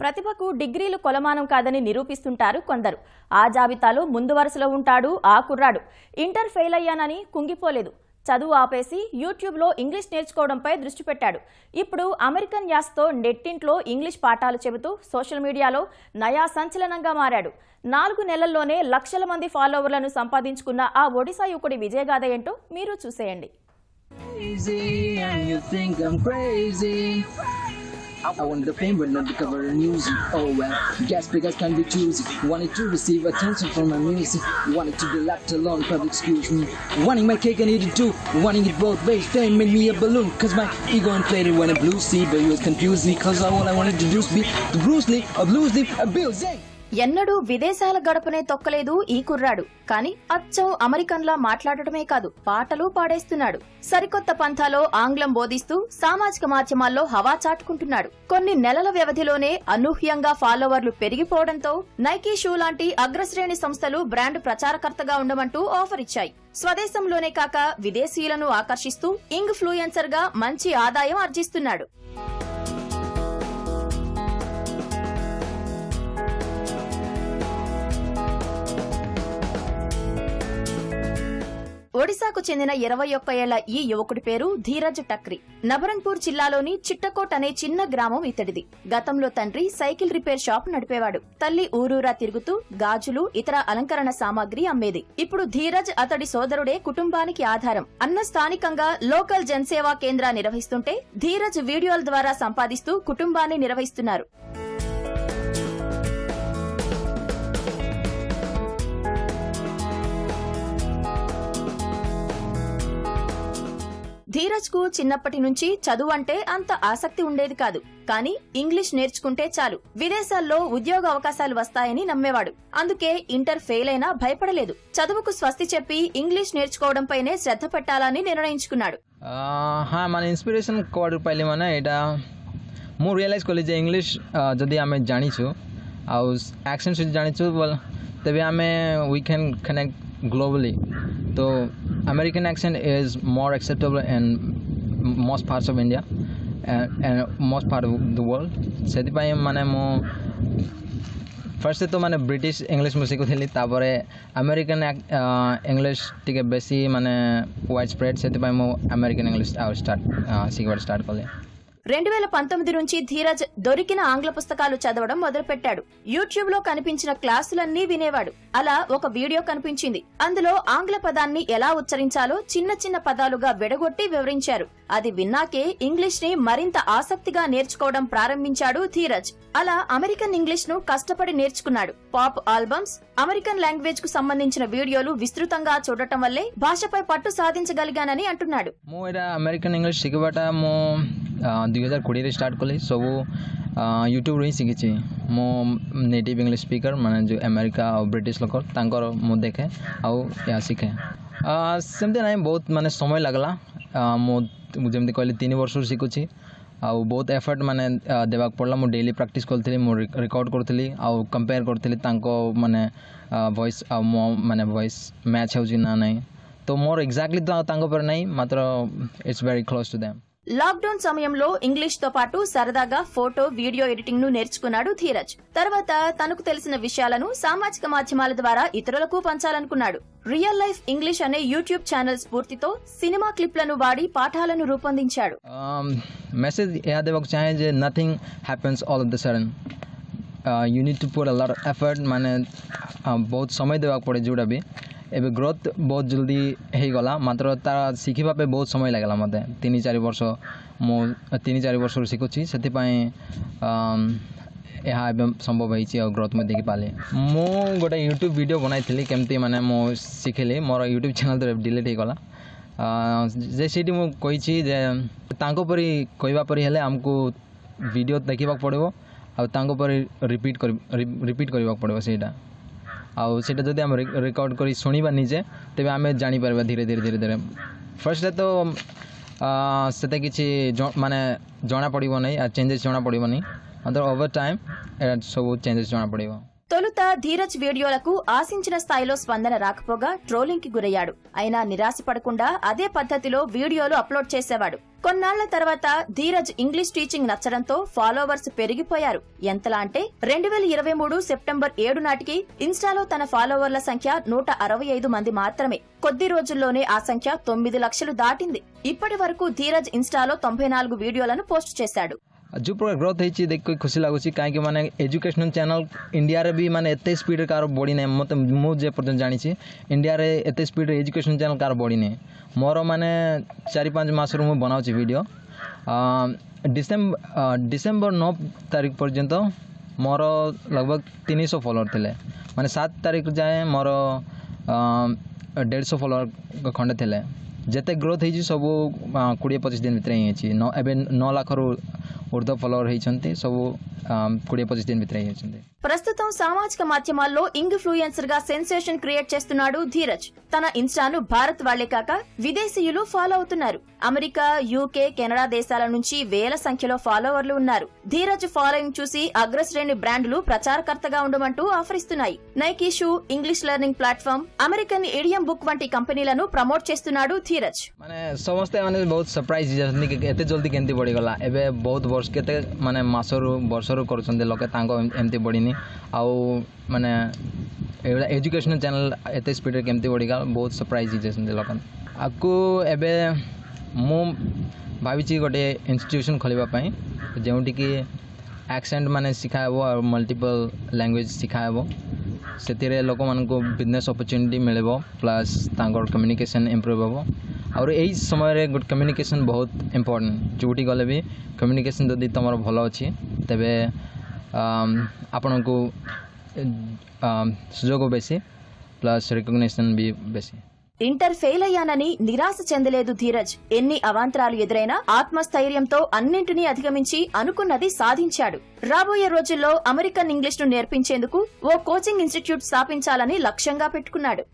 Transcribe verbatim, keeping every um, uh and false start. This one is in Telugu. ప్రతిభకు డిగ్రీలు కొలమానం కాదని నిరూపిస్తుంటారు కొందరు. ఆ జాబితాలో ముందు వరుసలో ఉంటాడు ఆ కుర్రాడు. ఇంటర్ ఫెయిల్ అయ్యానని కుంగిపోలేదు, చదువు ఆపేసి యూట్యూబ్లో ఇంగ్లీష్ నేర్చుకోవడంపై దృష్టి పెట్టాడు. ఇప్పుడు అమెరికన్ యాసతో నెట్టింట్లో ఇంగ్లీష్ పాఠాలు చెబుతూ సోషల్ మీడియాలో నయా సంచలనంగా మారాడు. నాలుగు నెలల్లోనే లక్షల మంది ఫాలోవర్లను సంపాదించుకున్న ఆ ఒడిశా యువకుడి విజయగాథ ఏంటో మీరు చూసేయండి. I wanted the fame but not the cover music. Oh well, guess beggars can be choosy. Wanted to receive attention from my music. Wanted to be left alone, but excuse me. Wanting my cake and eat it too. Wanting it both ways, fame made me a balloon. Cause my ego inflated when a blue sea, but it was confused me. Cause all I wanted to do was be the Bruce Lee, a blues leaf, a Bill Zane. ఎన్నడూ విదేశాల గడపనే తొక్కలేదు ఈ కుర్రాడు. కానీ అచ్చం అమెరికన్లా మాట్లాడటమే కాదు, పాటలు పాడేస్తున్నాడు. సరికొత్త పంథాలో ఆంగ్లం బోధిస్తూ సామాజిక మాధ్యమాల్లో హవా చాటుకుంటున్నాడు. కొన్ని నెలల వ్యవధిలోనే అనూహ్యంగా ఫాలోవర్లు పెరిగిపోవడంతో నైకీ షూ లాంటి అగ్రశ్రేణి సంస్థలు బ్రాండ్ ప్రచారకర్తగా ఉండమంటూ ఆఫర్ ఇచ్చాయి. స్వదేశంలోనే కాక విదేశీయులను ఆకర్షిస్తూ ఇన్ఫ్లుయెన్సర్ గా మంచి ఆదాయం ఆర్జిస్తున్నాడు. ఒడిశాకు చెందిన ఇరవై ఒక్క ఏళ్ల ఈ యువకుడి పేరు ధీరజ్ టక్రి. నబరంగ్పూర్ జిల్లాలోని చిట్టకోట్ అనే చిన్న గ్రామం ఇతడిది. గతంలో తండ్రి సైకిల్ రిపేర్ షాప్ నడిపేవాడు. తల్లి ఊరూరా తిరుగుతూ గాజులు, ఇతర అలంకరణ సామాగ్రి అమ్మేది. ఇప్పుడు ధీరజ్, అతడి సోదరుడే కుటుంబానికి ఆధారం అన్న స్థానికంగా లోకల్ జనసేవా కేంద్రా నిర్వహిస్తుంటే ధీరజ్ వీడియోల ద్వారా సంపాదిస్తూ కుటుంబాన్ని నిర్వహిస్తున్నారు. ధీరజ్ కు చిన్నప్పటి నుంచి చదువు అంటే అంత ఆసక్తి ఉండేది కాదు. కానీ ఇంగ్లీష్ నేర్చుకుంటే చాలు విదేశాల్లో ఉద్యోగ అవకాశాలు వస్తాయని నమ్మేవాడు. అందుకే ఇంటర్ ఫెయిల్ అయినా భయపడలేదు. చదువుకు స్వస్తి చెప్పి ఇంగ్లీష్ నేర్చుకోవడంపైనే శ్రద్ధ పెట్టాలని నిర్ణయించుకున్నాడు. మన ఇన్స్పిరేషన్ కోడిపల్లి మన ఏటా మూ రియలైజ్ కొలి జే ఇంగ్లీష్ జది ఆమె జానిచు ఆవు యాక్సెంట్ సుది జానిచు తబి ఆమె we can connect globally. So American accent is more acceptable in most parts of India and, and most part of the world. सेति पाई माने मो फर्स्ट तो माने ब्रिटिश इंग्लिश म्यूजिक थी तापरे अमेरिकन इंग्लिश टिके बेसी माने वाइड स्प्रेड सेति पाई मो अमेरिकन इंग्लिश स्टार्ट सीखवा स्टार्ट कले. రెండు వేల పంతొమ్మిది నుంచి ధీరజ్ దొరికిన ఆంగ్ల పుస్తకాలు చదవడం మొదలుపెట్టాడు. యూట్యూబ్ లో కనిపించిన క్లాసులన్నీ వినేవాడు. అలా ఒక వీడియో కనిపించింది. అందులో ఆంగ్ల పదాన్ని ఎలా ఉచ్చరించాలో చిన్న చిన్న పదాలుగా విడగొట్టి వివరించారు. అది విన్నాకే ఇంగ్లీష్ ని మరింత ఆసక్తిగా నేర్చుకోవడం ప్రారంభించాడు ధీరజ్. అలా అమెరికన్ ఇంగ్లీష్ ను కష్టపడి నేర్చుకున్నాడు. పాప్ ఆల్బమ్స్, అమెరికన్ లాంగ్వేజ్ కు సంబంధించిన వీడియోలు విస్తృతంగా చూడటం వల్లే భాషపై పట్టు సాధించగలిగానని అంటున్నాడు. दुई हजार कोड़े स्टार्ट कले सब यूट्यूब ही शिखी मो नेटिव इंग्लिश स्पीकर माने जो अमेरिका और ब्रिटिश लोक तांकर मु देखे आ शिखे सेमती ना बहुत माने समय लगला मुझे कहली तीन वर्ष शिखुची आ बहुत एफर्ट माने देवाक पड़ला. मु डेली प्रैक्टिस करी मु रिकॉर्ड करी आउ कंपेयर करी माने वॉइस आ मो माने वॉइस मैच होना नहीं तो मोर एग्जैक्टली तो नहीं मात्र it's very close to them. Lockdown సమయంలో ఇంగ్లీష్ తో పాటు సరదాగా ఫోటో, వీడియో ఎడిటింగ్ ను నేర్చుకున్నాడు ధీరజ్. తర్వాత తనకు తెలిసిన విషయాలను సామాజిక మాధ్యమాల ద్వారా ఇతరులకు పంచాలనుకున్నాడు. రియల్ లైఫ్ ఇంగ్లీష్ అనే యూట్యూబ్ ఛానల్ స్ఫూర్తితో సినిమా క్లిప్లను వాడి పాఠాలను రూపొందించాడు. మెసేజ్ యాదవకు చాయే nothing happens all of the sudden you need to put a lot of effort మనే బహుత్ సమయ దేవాకు పడే జోడా బి एबे ग्रोथ बहुत जल्दी हो गला मात्र तार शिखा बहुत समय लगला मते तीन चार वर्ष मो तीन चार वर्ष शिखुची से संभव हो ग्रोथ में देखी पाले. मो गोटे यूट्यूब वीडियो बनाई केमती माने मो शिखेली मोर यूट्यूब चैनल तो डिलीट हो गला जे सीटी मु कही कहवा परी हेले हमको वीडियो देखा पड़ो आउरी रिपीट रिपीट करने पड़ो सेटा आउ से रिकॉर्ड करी सुनिबा निजे तेबे आमे जानी परबा धीरे धीरे धीरे धीरे फर्स्ट तो सेते किछि माने जाना पड़िबो नै आ चेंजेस जाना पड़िबो नै अंदर ओवर टाइम एट सब चेंजेस जाना पड़िबो. తొలుత ధీరజ్ వీడియోలకు ఆశించిన స్థాయిలో స్పందన రాకపోగా ట్రోలింగ్ కి గురయ్యాడు. అయినా నిరాశ పడకుండా అదే పద్ధతిలో వీడియోలు అప్లోడ్ చేసేవాడు. కొన్నాళ్ల తర్వాత ధీరజ్ ఇంగ్లీష్ టీచింగ్ నచ్చడంతో ఫాలోవర్స్ పెరిగిపోయారు. ఎంతలా అంటే రెండు వేల ఇరవై మూడు సెప్టెంబర్ ఏడు నాటికి ఇన్స్టాలో తన ఫాలోవర్ల సంఖ్య నూట అరవై ఐదు మంది మాత్రమే. కొద్ది రోజుల్లోనే ఆ సంఖ్య తొమ్మిది లక్షలు దాటింది. ఇప్పటి వరకు ధీరజ్ ఇన్స్టాలో తొంభై నాలుగు వీడియోలను పోస్ట్ చేశాడు. जो प्रकार ग्रोथ होती है देखिए खुशी लगुच कहीं मैंने एजुकेशनल चैनल इंडिया रे भी मैंने एत स्पीड कार बढ़ी ना मत मुझे पर्यटन जानी इंडिया रे एत स्पीड एजुकेशनल चैनल कार बढ़ी ना मोर मैंने चार पाँच मस रु बनाऊँगी वीडियो डिसेम्बर डिसेम्बर नौ तारीख पर्यंत मोर लगभग तीन सौ फॉलोअर थे मैंने सात तारीख जाए मोर डेढ़ सौ फॉलोअर खंडे थे जिते ग्रोथ होती सब कोड़े पचिश दिन भितर ही नौ नौ लाख रु ఊర్ధ ఫాలోవర్ హైచంతే సబు ఇరవై పదిహేను दिन भितर అయ్యింది. ప్రస్తుతం సామాజిక మాధ్యమాల్లో ఇన్ఫ్లుయెన్సర్ గా సెన్సేషన్ క్రియేట్ చేస్తున్నాడు ధీరజ్. తన ఇన్స్టాను భారత్ వాళ్ళే కాక విదేశీయులు ఫాలో అవుతున్నారు. అమెరికా, యూకే, కెనడా దేశాల నుంచి వేల సంఖ్యలో ఫాలోవర్లు ఉన్నారు. ధీరజ్ ఫాలోయింగ్ చూసి అగ్రశ్రేణి బ్రాండ్లు ప్రచారకర్తగా ఉండమంటూ ఆఫరిస్తున్నాయి. Nike shoe, English learning platform, American idiom book వంటి కంపెనీలను ప్రమోట్ చేస్తున్నాడు ధీరజ్. మన సమస్తే మన బహుత్ సర్ప్రైజ్ జస్నికి ఎంత జల్ది కెంతి బడిగలా ఎబే బహుత్ वर्ष के माने मासरू वर्षरू करछन लोके तांको एमती बढ़ीनी आउ माने एजुकेशनल चैनल एते स्पीड केमती बढ़ीगा बहुत सरप्राइज हिजेसन लोक आकु एबे मु भाविची गोटे इंस्टीट्यूशन खोलिबा पई जेउटी की एक्सेंट माने सिखाबो और मल्टीपल लैंग्वेज सिखाबो सेतिरे लोक मानको बिजनेस अपॉर्चुनिटी मिलेबो प्लस तांको कम्युनिकेशन इंप्रूव होबो और यही समय रे गुड कम्युनिकेशन बहुत इम्पोर्टेंट जोटी गले भी कम्युनिकेशन जदि तुम भल अच्छी तेबे आपण को सुजोग बेसी प्लस रिकग्निशन भी बेसी. ఇంటర్ ఫెయిల్ అయ్యానని నిరాశ చెందలేదు ధీరజ్. ఎన్ని అవాంతరాలు ఎదురైనా ఆత్మస్థైర్యంతో అన్నింటినీ అధిగమించి అనుకున్నది సాధించాడు. రాబోయే రోజుల్లో అమెరికన్ ఇంగ్లీష్ను నేర్పించేందుకు ఓ కోచింగ్ ఇన్స్టిట్యూట్ స్థాపించాలని లక్ష్యంగా పెట్టుకున్నాడు.